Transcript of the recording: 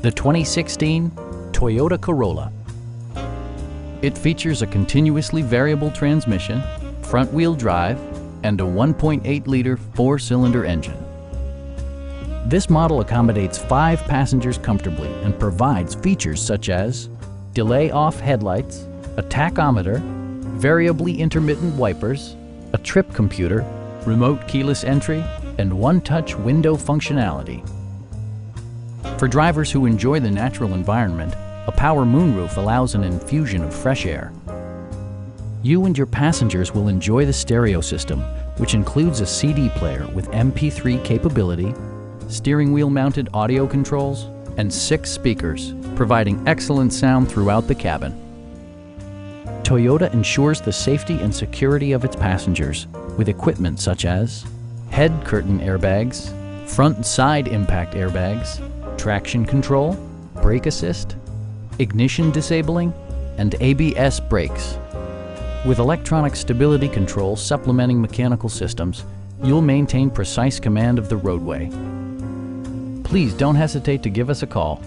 The 2016 Toyota Corolla. It features a continuously variable transmission, front-wheel drive, and a 1.8-liter four-cylinder engine. This model accommodates 5 passengers comfortably and provides features such as delay-off headlights, a tachometer, variably intermittent wipers, a trip computer, remote keyless entry, and one-touch window functionality. For drivers who enjoy the natural environment, a power moonroof allows an infusion of fresh air. You and your passengers will enjoy the stereo system, which includes a CD player with MP3 capability, steering wheel-mounted audio controls, and 6 speakers, providing excellent sound throughout the cabin. Toyota ensures the safety and security of its passengers with equipment such as head curtain airbags, front and side impact airbags, traction control, brake assist, ignition disabling, and ABS brakes. With electronic stability control supplementing mechanical systems, you'll maintain precise command of the roadway. Please don't hesitate to give us a call.